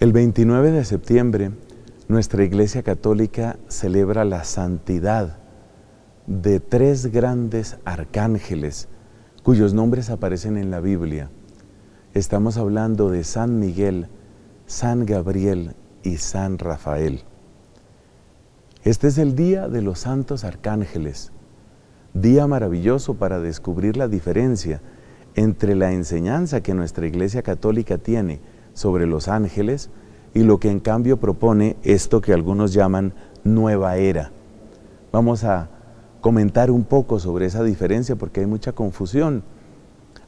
El 29 de septiembre, nuestra Iglesia Católica celebra la santidad de tres grandes arcángeles, cuyos nombres aparecen en la Biblia. Estamos hablando de San Miguel, San Gabriel y San Rafael. Este es el Día de los Santos Arcángeles, día maravilloso para descubrir la diferencia entre la enseñanza que nuestra Iglesia Católica tiene sobre los ángeles y lo que en cambio propone esto que algunos llaman nueva era. Vamos a comentar un poco sobre esa diferencia porque hay mucha confusión.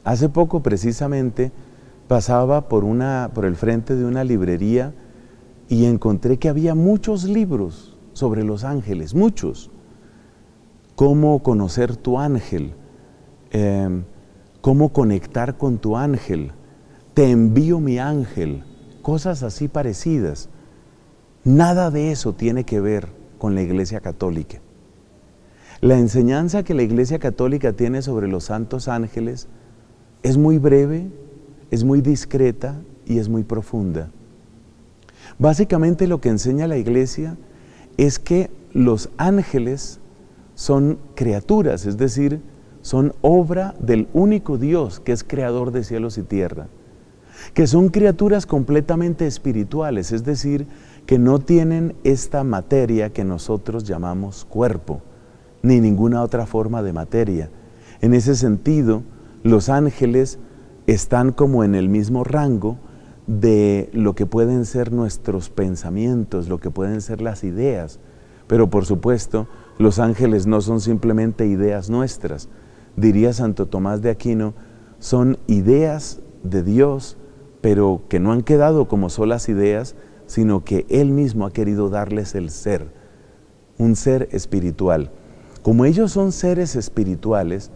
Hace poco precisamente pasaba por el frente de una librería y encontré que había muchos libros sobre los ángeles, muchos. Cómo conocer tu ángel, cómo conectar con tu ángel, te envío mi ángel, cosas así parecidas. Nada de eso tiene que ver con la Iglesia Católica. La enseñanza que la Iglesia Católica tiene sobre los santos ángeles es muy breve, es muy discreta y es muy profunda. Básicamente lo que enseña la Iglesia es que los ángeles son criaturas, es decir, son obra del único Dios que es creador de cielos y tierra, que son criaturas completamente espirituales, es decir, que no tienen esta materia que nosotros llamamos cuerpo, ni ninguna otra forma de materia. En ese sentido, los ángeles están como en el mismo rango de lo que pueden ser nuestros pensamientos, lo que pueden ser las ideas, pero por supuesto, los ángeles no son simplemente ideas nuestras. Diría Santo Tomás de Aquino, son ideas de Dios, pero que no han quedado como solas ideas, sino que Él mismo ha querido darles el ser, un ser espiritual. Como ellos son seres espirituales,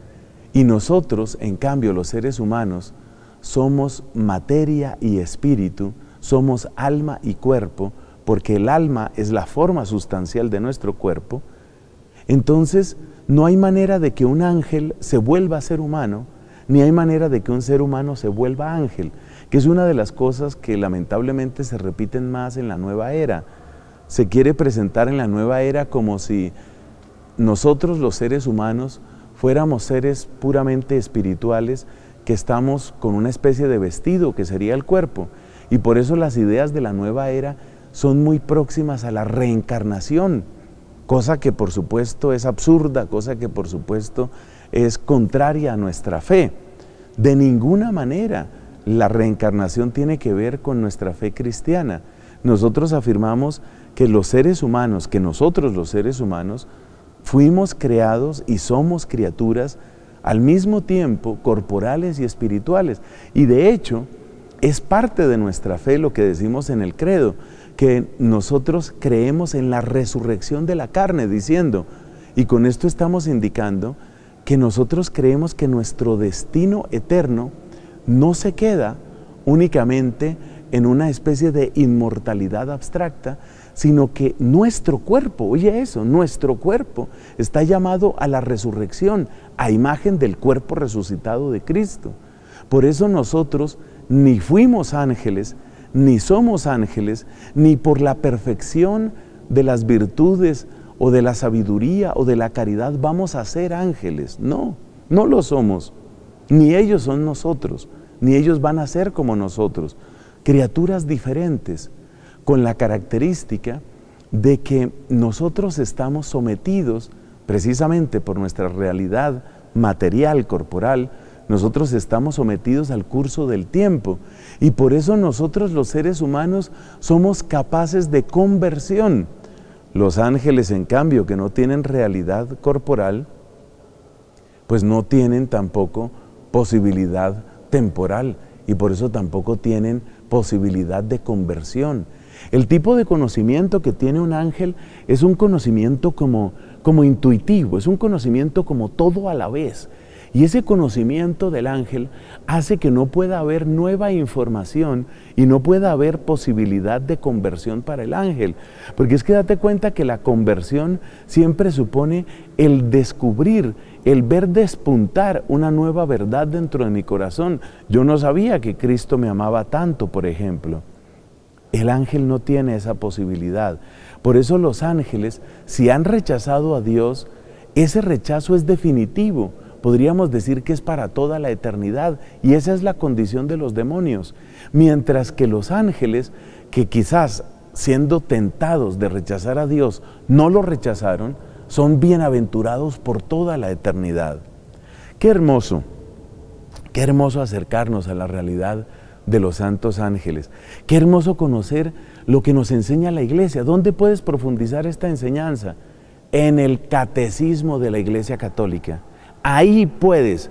y nosotros, en cambio, los seres humanos, somos materia y espíritu, somos alma y cuerpo, porque el alma es la forma sustancial de nuestro cuerpo, entonces no hay manera de que un ángel se vuelva ser humano, ni hay manera de que un ser humano se vuelva ángel, que es una de las cosas que lamentablemente se repiten más en la nueva era. Se quiere presentar en la nueva era como si nosotros los seres humanos fuéramos seres puramente espirituales que estamos con una especie de vestido que sería el cuerpo, y por eso las ideas de la nueva era son muy próximas a la reencarnación, cosa que por supuesto es absurda, cosa que por supuesto es contraria a nuestra fe. De ninguna manera la reencarnación tiene que ver con nuestra fe cristiana. Nosotros afirmamos que los seres humanos, que nosotros los seres humanos, fuimos creados y somos criaturas al mismo tiempo corporales y espirituales. Y de hecho, es parte de nuestra fe lo que decimos en el credo, que nosotros creemos en la resurrección de la carne, diciendo, y con esto estamos indicando, que nosotros creemos que nuestro destino eterno no se queda únicamente en una especie de inmortalidad abstracta, sino que nuestro cuerpo, oye eso, nuestro cuerpo está llamado a la resurrección, a imagen del cuerpo resucitado de Cristo. Por eso nosotros ni fuimos ángeles, ni somos ángeles, ni por la perfección de las virtudes o de la sabiduría o de la caridad vamos a ser ángeles. No, no lo somos. Ni ellos son nosotros, ni ellos van a ser como nosotros. Criaturas diferentes, con la característica de que nosotros estamos sometidos, precisamente por nuestra realidad material, corporal, nosotros estamos sometidos al curso del tiempo. Y por eso nosotros los seres humanos somos capaces de conversión. Los ángeles, en cambio, que no tienen realidad corporal, pues no tienen tampoco posibilidad temporal y por eso tampoco tienen posibilidad de conversión. El tipo de conocimiento que tiene un ángel es un conocimiento como intuitivo, es un conocimiento como todo a la vez. Y ese conocimiento del ángel hace que no pueda haber nueva información y no pueda haber posibilidad de conversión para el ángel. Porque es que date cuenta que la conversión siempre supone el descubrir, el ver despuntar una nueva verdad dentro de mi corazón. Yo no sabía que Cristo me amaba tanto, por ejemplo. El ángel no tiene esa posibilidad. Por eso los ángeles, si han rechazado a Dios, ese rechazo es definitivo. Podríamos decir que es para toda la eternidad, y esa es la condición de los demonios. Mientras que los ángeles, que quizás siendo tentados de rechazar a Dios, no lo rechazaron, son bienaventurados por toda la eternidad. Qué hermoso acercarnos a la realidad de los santos ángeles. Qué hermoso conocer lo que nos enseña la Iglesia. ¿Dónde puedes profundizar esta enseñanza? En el Catecismo de la Iglesia Católica. Ahí puedes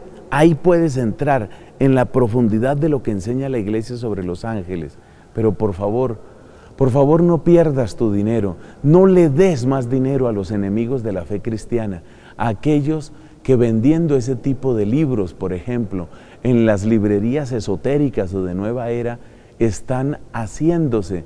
entrar en la profundidad de lo que enseña la Iglesia sobre los ángeles. Pero por favor no pierdas tu dinero, no le des más dinero a los enemigos de la fe cristiana, a aquellos que vendiendo ese tipo de libros, por ejemplo, en las librerías esotéricas o de nueva era, están haciéndose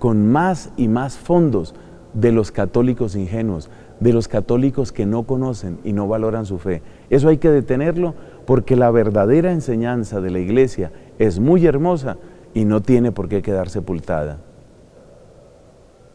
con más y más fondos de los católicos ingenuos, de los católicos que no conocen y no valoran su fe. Eso hay que detenerlo, porque la verdadera enseñanza de la Iglesia es muy hermosa y no tiene por qué quedar sepultada.